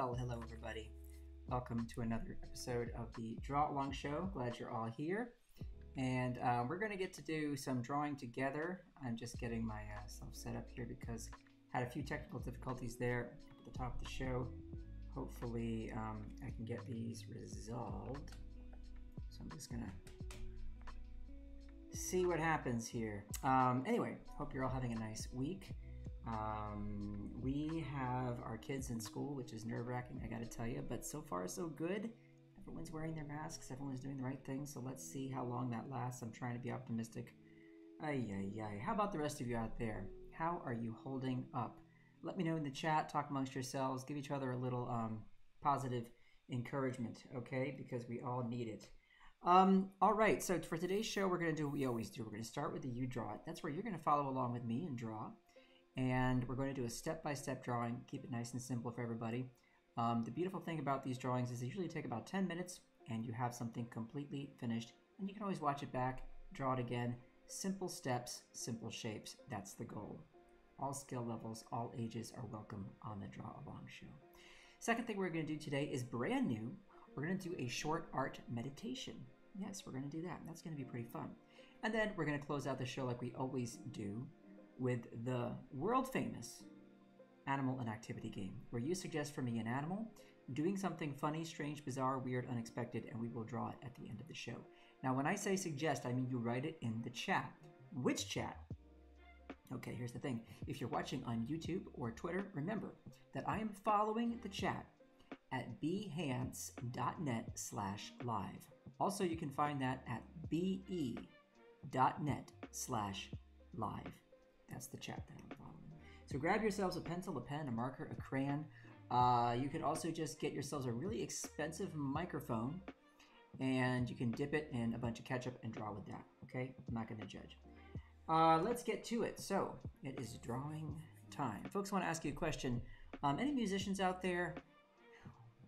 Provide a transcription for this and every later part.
Well, hello everybody. Welcome to another episode of the Draw Along Show. Glad you're all here. And we're going to get to do some drawing together. I'm just getting myself set up here because I had a few technical difficulties there at the top of the show. Hopefully I can get these resolved. So I'm just going to see what happens here. Anyway, hope you're all having a nice week. We have our kids in school, which is nerve-wracking, I gotta tell you, but so far so good. Everyone's wearing their masks, everyone's doing the right thing, so let's see how long that lasts. I'm trying to be optimistic. Ay, ay, ay. How about the rest of you out there? How are you holding up? Let me know in the chat, talk amongst yourselves, give each other a little positive encouragement, okay, because we all need it. All right, so for today's show, we're gonna do what we always do. We're gonna start with the You Draw It. That's where you're gonna follow along with me and draw. And we're going to do a step-by-step drawing, keep it nice and simple for everybody. The beautiful thing about these drawings is they usually take about 10 minutes and you have something completely finished, and you can always watch it back, draw it again. Simple steps, simple shapes, that's the goal. All skill levels, all ages are welcome on the Draw Along Show. Second thing we're going to do today is brand new. We're going to do a short art meditation. Yes, we're going to do that. That's going to be pretty fun. And then we're going to close out the show like we always do, with the world-famous Animal and Activity game, where you suggest for me an animal doing something funny, strange, bizarre, weird, unexpected, and we will draw it at the end of the show. Now, when I say suggest, I mean you write it in the chat. Which chat? Okay, here's the thing. If you're watching on YouTube or Twitter, remember that I am following the chat at behance.net/live. Also, you can find that at be.net/live. That's the chat that I'm following. So grab yourselves a pencil, a pen, a marker, a crayon. You could also just get yourselves a really expensive microphone and you can dip it in a bunch of ketchup and draw with that, okay? I'm not gonna judge. Let's get to it. So it is drawing time. Folks, I wanna ask you a question. Any musicians out there,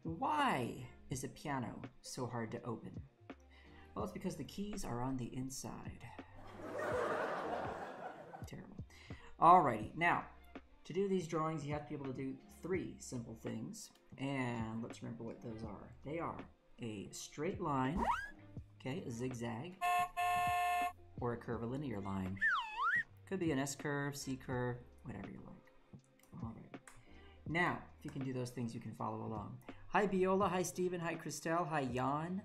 why is a piano so hard to open? Well, it's because the keys are on the inside. Terrible. Alrighty, now to do these drawings you have to be able to do three simple things, and let's remember what those are. They are a straight line, okay, a zigzag, or a curvilinear line. Could be an S curve, C curve, whatever you like. Alright. Now, if you can do those things, you can follow along. Hi Biola, hi Steven, hi Christelle, hi Jan.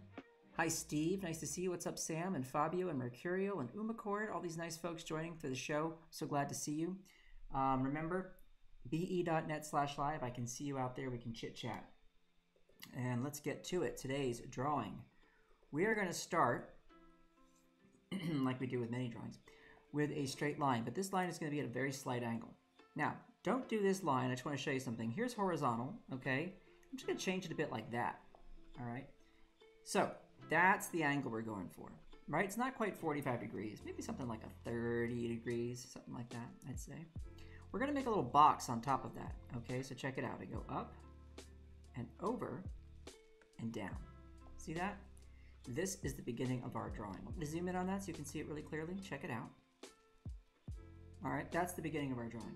Hi, Steve. Nice to see you. What's up, Sam and Fabio and Mercurio and Umacord? All these nice folks joining for the show. So glad to see you. Remember, be.net/live. I can see you out there. We can chit chat. And let's get to it. Today's drawing. We are going to start, like we do with many drawings, with a straight line. But this line is going to be at a very slight angle. Now, don't do this line. I just want to show you something. Here's horizontal, okay? I'm just going to change it a bit like that, all right? So that's the angle we're going for, right? It's not quite 45 degrees, maybe something like a 30 degrees, something like that, I'd say. We're gonna make a little box on top of that, okay? So check it out. I go up and over and down. See that? This is the beginning of our drawing. I'm gonna zoom in on that so you can see it really clearly. Check it out. All right, that's the beginning of our drawing.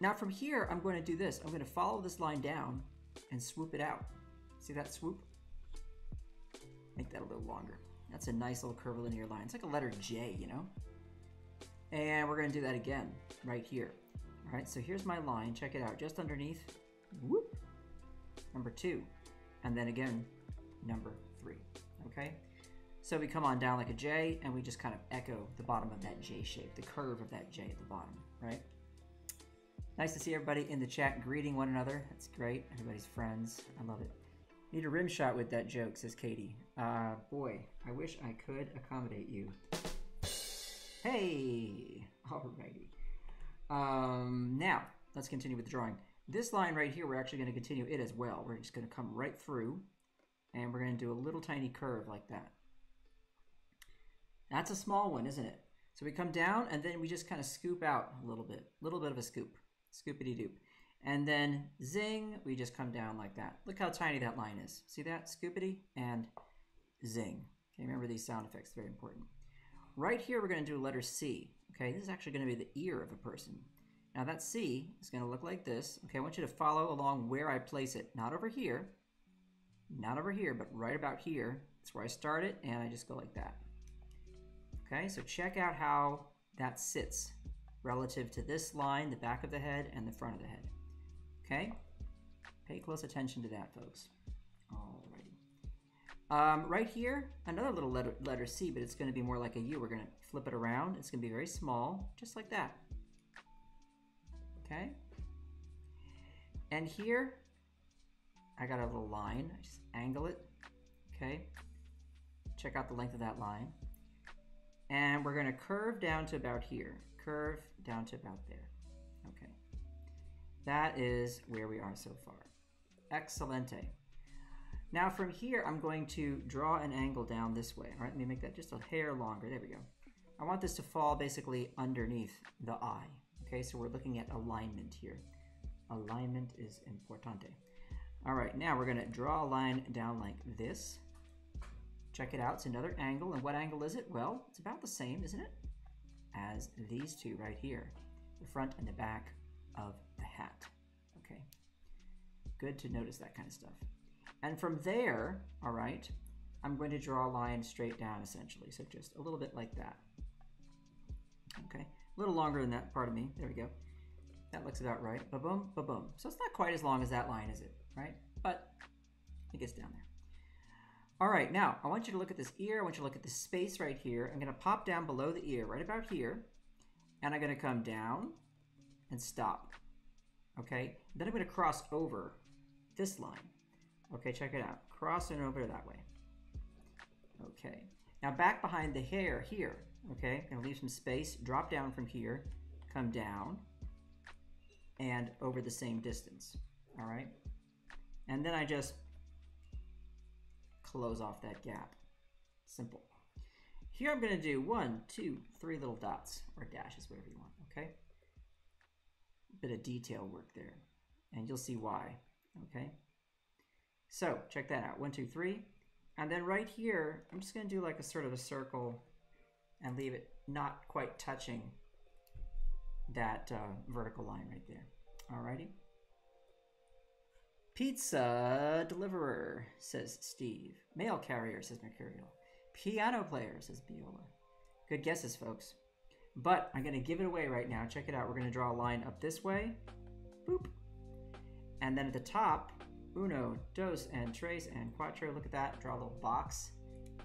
Now from here, I'm gonna do this. I'm gonna follow this line down and swoop it out. See that swoop? Make that a little longer. That's a nice little curvilinear line. It's like a letter J, you know? And we're gonna do that again, right here. All right, so here's my line. Check it out, just underneath, whoop, number two. And then again, number three, okay? So we come on down like a J and we just kind of echo the bottom of that J shape, the curve of that J at the bottom, right? Nice to see everybody in the chat greeting one another. That's great, everybody's friends, I love it. Need a rim shot with that joke, says Katie. Boy, I wish I could accommodate you. Hey, alrighty. Now, let's continue with the drawing. This line right here, we're actually gonna continue it as well. We're just gonna come right through and we're gonna do a little tiny curve like that. That's a small one, isn't it? So we come down and then we just kind of scoop out a little bit of a scoop, scoopity-doop. And then, zing, we just come down like that. Look how tiny that line is. See that? Scoopity and zing. Okay, remember these sound effects, very important. Right here, we're gonna do letter C. Okay, this is actually gonna be the ear of a person. Now that C is going to look like this. Okay, I want you to follow along where I place it. Not over here, not over here, but right about here. That's where I start it, and I just go like that. Okay, so check out how that sits relative to this line, the back of the head and the front of the head. Okay, pay close attention to that, folks. Alrighty. Right here, another little letter C, but it's going to be more like a U. We're going to flip it around. It's going to be very small, just like that. Okay, and here I got a little line. I just angle it. Okay, check out the length of that line, and we're going to curve down to about here, curve down to about there. Okay, that is where we are so far. Excelente. Now from here, I'm going to draw an angle down this way. All right, let me make that just a hair longer. There we go. I want this to fall basically underneath the eye. Okay, so we're looking at alignment here. Alignment is importante. All right, now we're going to draw a line down like this. Check it out. It's another angle. And what angle is it? Well, it's about the same, isn't it, as these two right here, the front and the back of the hat. Okay, good to notice that kind of stuff. And from there, all right, I'm going to draw a line straight down essentially. So just a little bit like that. Okay. A little longer than that, pardon me. There we go. That looks about right. Ba-boom, ba-boom. So it's not quite as long as that line, is it? Right? But it gets down there. All right, now I want you to look at this ear. I want you to look at this space right here. I'm going to pop down below the ear, right about here. And I'm going to come down and stop. Okay? Then I'm going to cross over this line. Okay, check it out. Crossing over that way. Okay. Now back behind the hair here, okay, I'm going to leave some space, drop down from here, come down, and over the same distance, all right? And then I just close off that gap. Simple. Here I'm going to do 1, 2, 3 little dots, or dashes, whatever you want, okay? Bit of detail work there, and you'll see why, okay? So check that out, 1, 2, 3. And then right here, I'm just going to do like a sort of a circle and leave it not quite touching that vertical line right there. Alrighty. Pizza deliverer, says Steve. Mail carrier, says Mercurial. Piano player, says Biola. Good guesses, folks. But I'm going to give it away right now. Check it out. We're going to draw a line up this way. Boop. And then at the top, uno, dos, and tres, and cuatro. Look at that. Draw a little box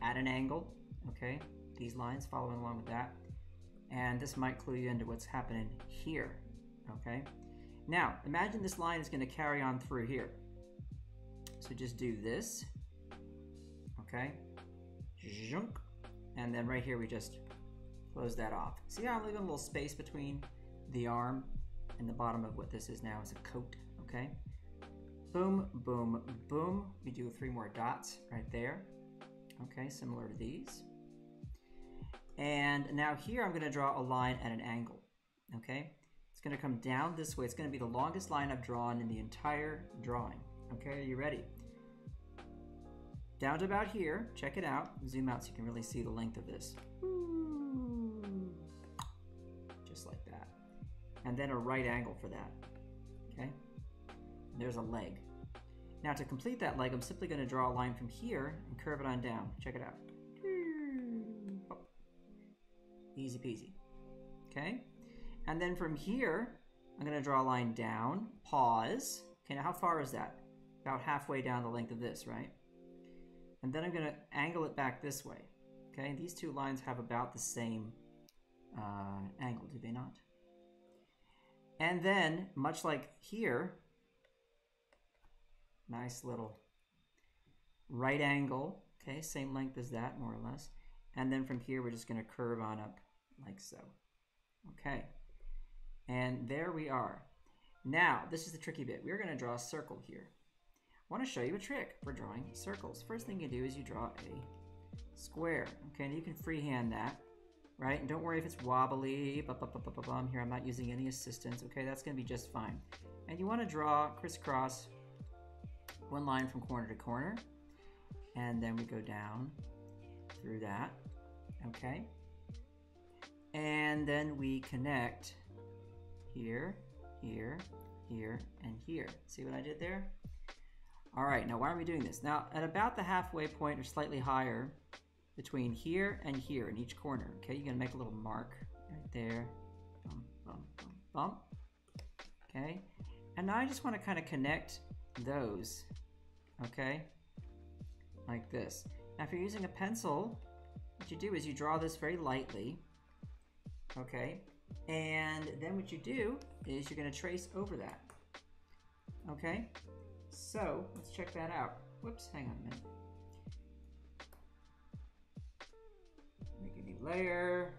at an angle. Okay, these lines following along with that. And this might clue you into what's happening here. Okay, now imagine this line is going to carry on through here. So just do this. Okay, and then right here we just close that off. See how I'm leaving a little space between the arm and the bottom of what this is now is a coat. Okay. Boom, boom, boom. We do 3 more dots right there. Okay, similar to these. And now here I'm going to draw a line at an angle. Okay, it's going to come down this way. It's going to be the longest line I've drawn in the entire drawing. Okay, are you ready? Down to about here. Check it out. Zoom out so you can really see the length of this. Ooh. Just like that. And then a right angle for that. Okay. There's a leg. Now to complete that leg, I'm simply going to draw a line from here and curve it on down. Check it out. Oh. Easy peasy. Okay. And then from here, I'm going to draw a line down, pause. Okay, now how far is that? About halfway down the length of this, right? And then I'm going to angle it back this way. Okay, these two lines have about the same angle, do they not? And then, much like here, nice little right angle. Okay, same length as that, more or less. And then from here, we're just going to curve on up like so. Okay, and there we are. Now, this is the tricky bit. We're going to draw a circle here. I want to show you a trick for drawing circles. First thing you do is you draw a square. Okay, and you can freehand that, right? And don't worry if it's wobbly. Here, I'm not using any assistance. Okay, that's going to be just fine. And you want to draw crisscross, one line from corner to corner, and then we go down through that, okay? And then we connect here, here, here, and here. See what I did there? All right, now why are we doing this? Now, at about the halfway point or slightly higher between here and here in each corner, okay, you're gonna make a little mark right there. Bump, bump, bump, bump. Okay, and now I just wanna kinda connect those, okay, like this. Now, if you're using a pencil, what you do is you draw this very lightly, okay, and then what you do is you're gonna trace over that, okay? So let's check that out. Whoops, hang on a minute. Make a new layer,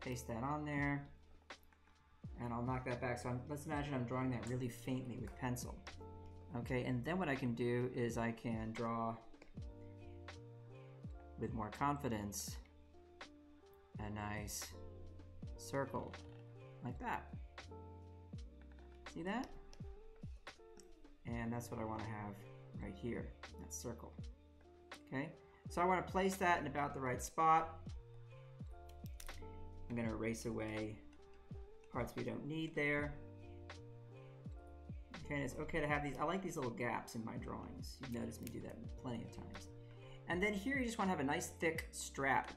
paste that on there, and I'll knock that back. So let's imagine I'm drawing that really faintly with pencil. Okay, and then what I can do is I can draw with more confidence a nice circle like that. See that? And that's what I want to have right here, that circle. Okay, so I want to place that in about the right spot. I'm going to erase away parts we don't need there. Okay, and it's okay to have these. I like these little gaps in my drawings. You've noticed me do that plenty of times. And then here you just want to have a nice thick strap.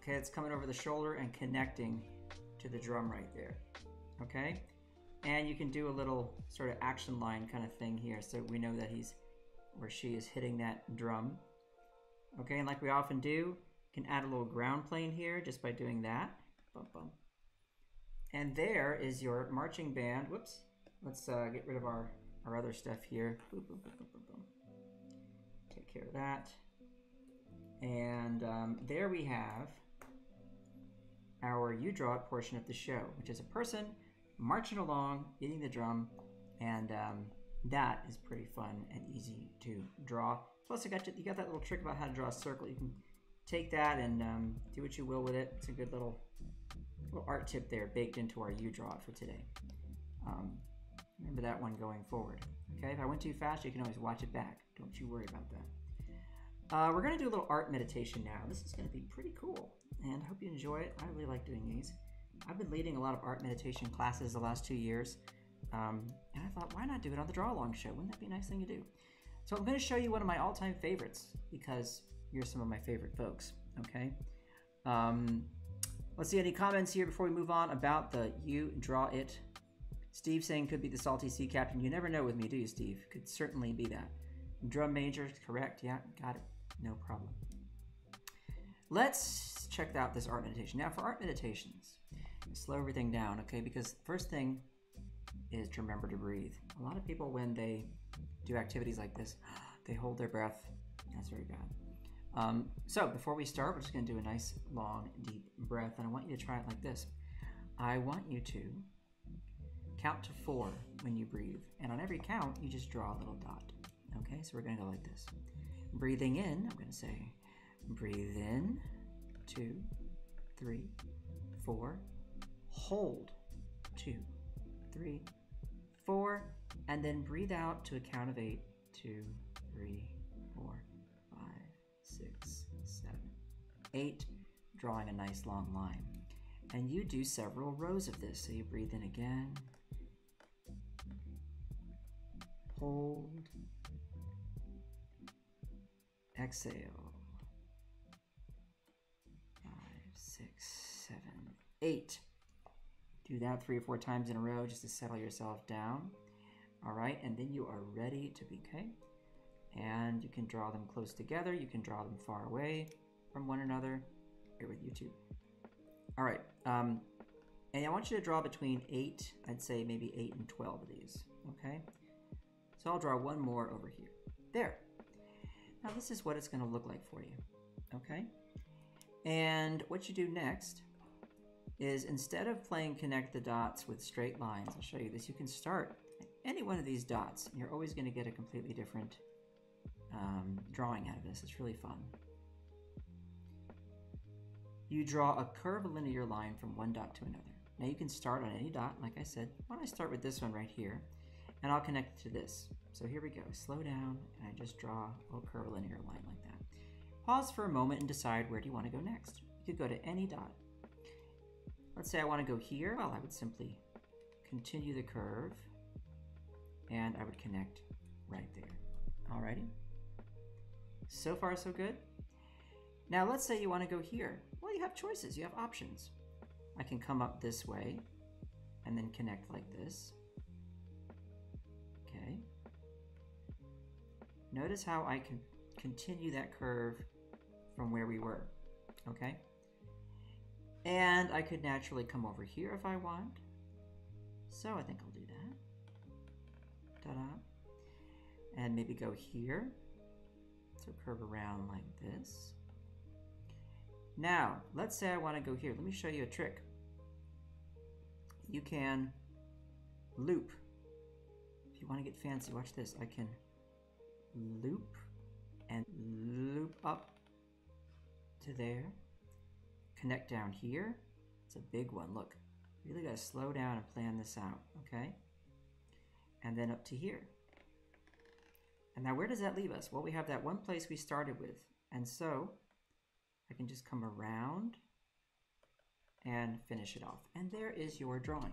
Okay, it's coming over the shoulder and connecting to the drum right there. Okay. And you can do a little sort of action line kind of thing here, so we know that he's or she is hitting that drum. Okay, and like we often do, you can add a little ground plane here just by doing that. Bum, bum. And there is your marching band. Whoops, let's get rid of our other stuff here. Boop, boop, boop, boop, boop, boop. Take care of that. And there we have our You Draw It portion of the show, which is a person marching along, hitting the drum, and that is pretty fun and easy to draw. Plus, you got that little trick about how to draw a circle. You can take that and do what you will with it. It's a good little art tip there baked into our You Draw It for today. Remember that one going forward. Okay, if I went too fast, you can always watch it back. Don't you worry about that. We're going to do a little art meditation now. This is going to be pretty cool, and I hope you enjoy it. I really like doing these. I've been leading a lot of art meditation classes the last 2 years, and I thought, why not do it on the Draw Along Show? Wouldn't that be a nice thing to do? So I'm going to show you one of my all-time favorites, because you're some of my favorite folks, okay? Let's see, any comments here before we move on about the You Draw It? Steve saying, could be the salty sea captain. You never know with me, do you, Steve? Could certainly be that. Drum major, correct, yeah, got it, no problem. Let's check out this art meditation. Now for art meditations, slow everything down, okay? Because first thing is to remember to breathe. A lot of people, when they do activities like this, they hold their breath. That's very bad. So before we start, we're just gonna do a nice, long, deep breath, and I want you to try it like this. I want you to count to 4 when you breathe, and on every count, you just draw a little dot, okay? So we're gonna go like this. Breathing in, I'm gonna say, breathe in, 2, 3, 4, hold, 2, 3, 4, and then breathe out to a count of 8, 2, 3, 4, 5, 6, 7, 8, drawing a nice long line. And you do several rows of this. So you breathe in again, hold, exhale, 5, 6, 7, 8. Do that 3 or 4 times in a row just to settle yourself down. All right, and then you are ready to be, okay? And you can draw them close together. You can draw them far away from one another. Here with you too. All right, and I want you to draw between 8, I'd say maybe 8 and 12 of these, okay? So I'll draw one more over here. There. Now this is what it's gonna look like for you, okay? And what you do next is, instead of playing connect the dots with straight lines, I'll show you this, you can start at any one of these dots, and you're always gonna get a completely different drawing out of this. It's really fun. You draw a curvilinear line from one dot to another. Now you can start on any dot, like I said. Why don't I start with this one right here, and I'll connect it to this. So here we go, slow down, and I just draw a little curvilinear line like that. Pause for a moment and decide where do you want to go next. You could go to any dot. Let's say I want to go here. Well, I would simply continue the curve, and I would connect right there. Alrighty. So far, so good. Now let's say you want to go here. Well, you have choices, you have options. I can come up this way and then connect like this. Okay. Notice how I can continue that curve from where we were. Okay. And I could naturally come over here if I want. So I think I'll do that. Ta-da. And maybe go here. So curve around like this. Now, let's say I want to go here. Let me show you a trick. You can loop. If you want to get fancy, watch this. I can loop and loop up to there. Connect down here. It's a big one. Look, really got to slow down and plan this out, okay? And then up to here. And now where does that leave us? Well, we have that one place we started with. And so I can just come around and finish it off. And there is your drawing.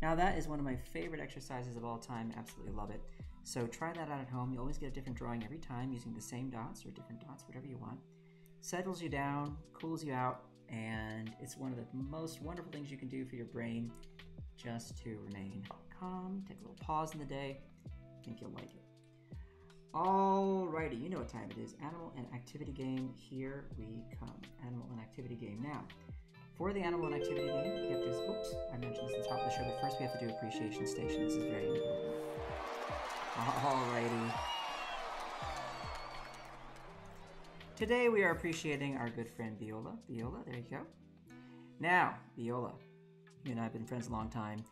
Now that is one of my favorite exercises of all time. Absolutely love it. So try that out at home. You always get a different drawing every time using the same dots or different dots, whatever you want. Settles you down, cools you out, and it's one of the most wonderful things you can do for your brain just to remain calm. Take a little pause in the day. I think you'll like it. Alrighty, you know what time it is. Animal and activity game, here we come. Animal and activity game. Now, for the animal and activity game, you have to, oops, I mentioned this at the top of the show, but first we have to do appreciation station. This is very important. Alrighty. Today we are appreciating our good friend Viola. Viola, there you go. Now, Viola, you and I have been friends a long time.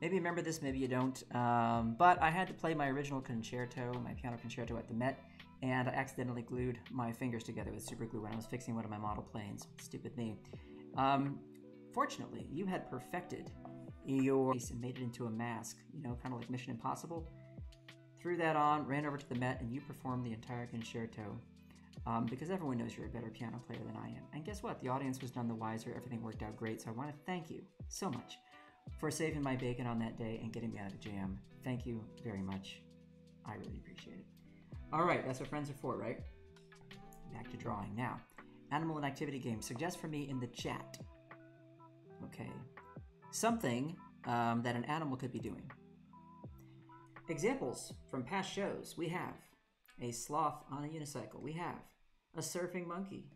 Maybe you remember this, maybe you don't, but I had to play my original concerto, my piano concerto at the Met, and I accidentally glued my fingers together with super glue when I was fixing one of my model planes. Stupid me. Fortunately, you had perfected your face and made it into a mask, you know, kind of like Mission Impossible. Threw that on, ran over to the Met, and you performed the entire concerto. Because everyone knows you're a better piano player than I am. And guess what? The audience was none the wiser. Everything worked out great, so I want to thank you so much for saving my bacon on that day and getting me out of jam. Thank you very much. I really appreciate it. All right, that's what friends are for, right? Back to drawing now. Animal and activity game. Suggest for me in the chat. Okay. Something that an animal could be doing. Examples from past shows. We have a sloth on a unicycle. We have a surfing monkey.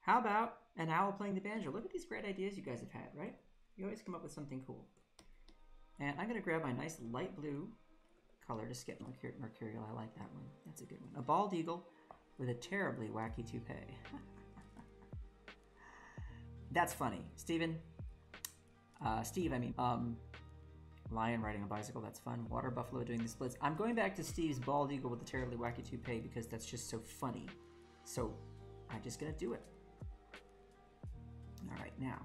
How about an owl playing the banjo? Look at these great ideas you guys have had, right? You always come up with something cool. And I'm gonna grab my nice light blue color to skip mercurial. I like that one. That's a good one. A bald eagle with a terribly wacky toupee. That's funny. Steven, lion riding a bicycle, that's fun. Water buffalo doing the splits. I'm going back to Steve's bald eagle with a terribly wacky toupee because that's just so funny. So I'm just gonna do it. All right, now.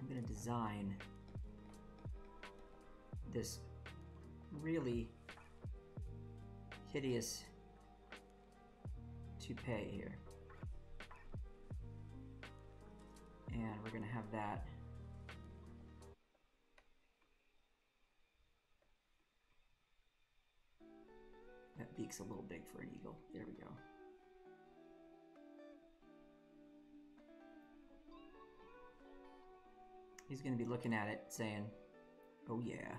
I'm going to design this really hideous toupee here. And we're going to have that beak's a little big for an eagle. There we go. He's going to be looking at it saying, oh yeah.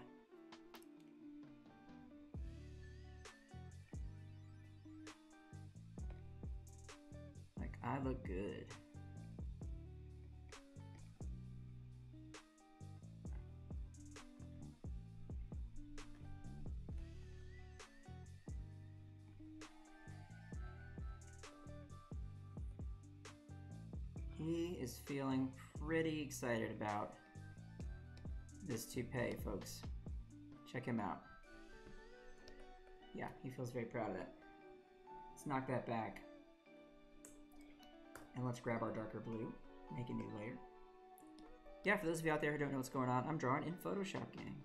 Like, I look good. He is feeling pretty excited about this toupee, folks. Check him out. Yeah, he feels very proud of that. Let's knock that back. And let's grab our darker blue, make a new layer. Yeah, for those of you out there who don't know what's going on, I'm drawing in Photoshop, gang.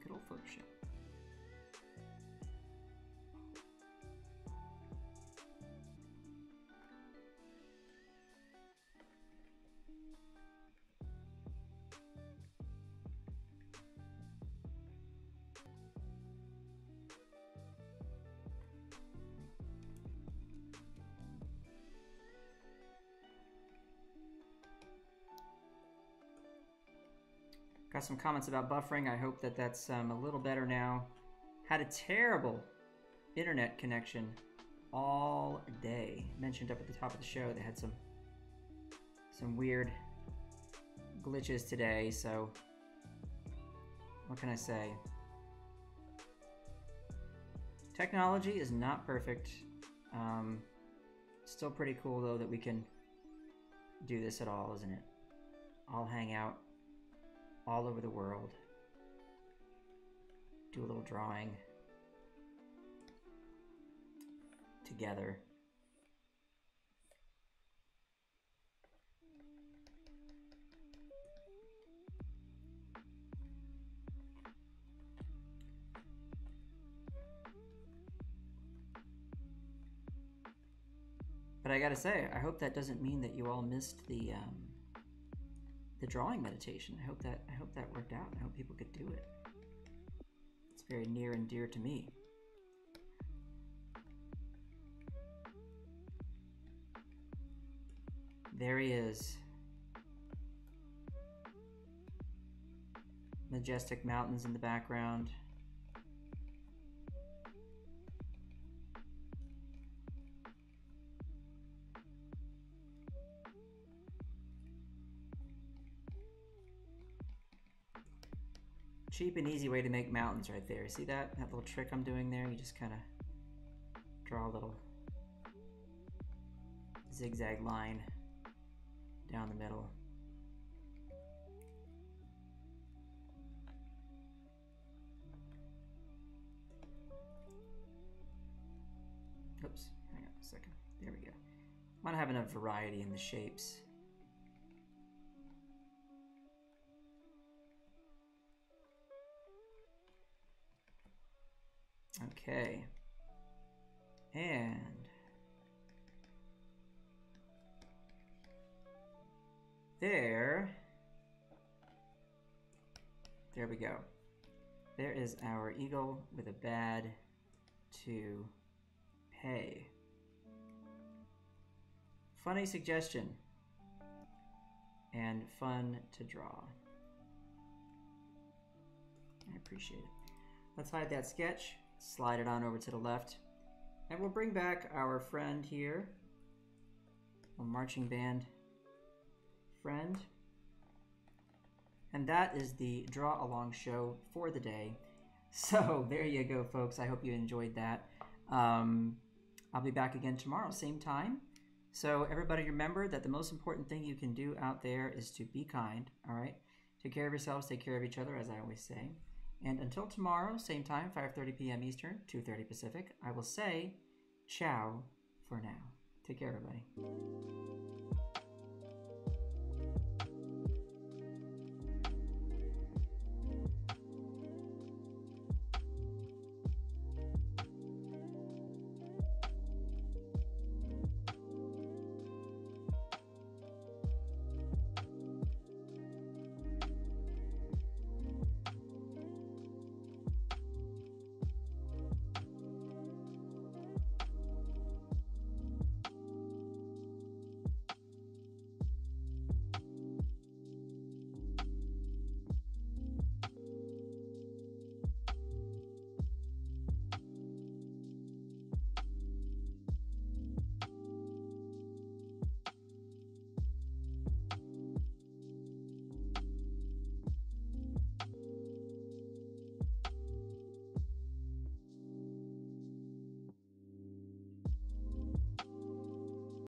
Good old Photoshop. Got some comments about buffering. I hope that that's a little better now. Had a terrible internet connection all day. Mentioned up at the top of the show, they had some weird glitches today, so what can I say? Technology is not perfect. Still pretty cool though that we can do this at all, isn't it? I'll hang out all over the world, do a little drawing together. But I gotta say, I hope that doesn't mean that you all missed the drawing meditation. I hope that worked out. I hope people could do it. It's very near and dear to me. There he is. Majestic mountains in the background. Cheap and easy way to make mountains right there. See that little trick I'm doing there? You just kind of draw a little zigzag line down the middle. Oops, hang on a second. There we go. I want to have enough variety in the shapes. Okay, and there we go. There is our eagle with a bad to pay. Funny suggestion and fun to draw. I appreciate it. Let's hide that sketch. Slide it on over to the left, and we'll bring back our friend here, our marching band friend. And that is the Draw Along Show for the day. So there you go, folks. I hope you enjoyed that. I'll be back again tomorrow, same time. So everybody remember that the most important thing you can do out there is to be kind, all right? Take care of yourselves, take care of each other, as I always say. And until tomorrow, same time, 5:30 p.m. Eastern, 2:30 Pacific, I will say ciao for now. Take care, everybody.